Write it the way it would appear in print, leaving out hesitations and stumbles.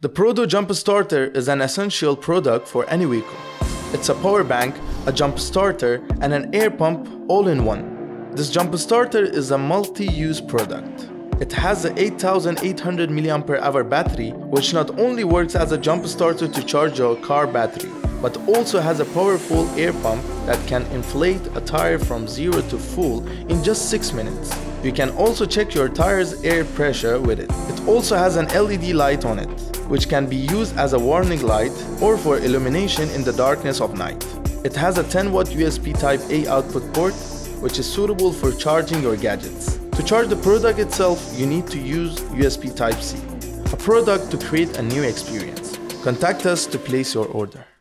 The Prodo Jump Starter is an essential product for any vehicle. It's a power bank, a jump starter, and an air pump all in one. This jump starter is a multi-use product. It has an 8,800 mAh battery, which not only works as a jump starter to charge your car battery, but also has a powerful air pump that can inflate a tire from zero to full in just 6 minutes. You can also check your tire's air pressure with it. It also has an LED light on it, which can be used as a warning light or for illumination in the darkness of night. It has a 10-watt USB Type-A output port, which is suitable for charging your gadgets. To charge the product itself, you need to use USB Type-C, a product to create a new experience. Contact us to place your order.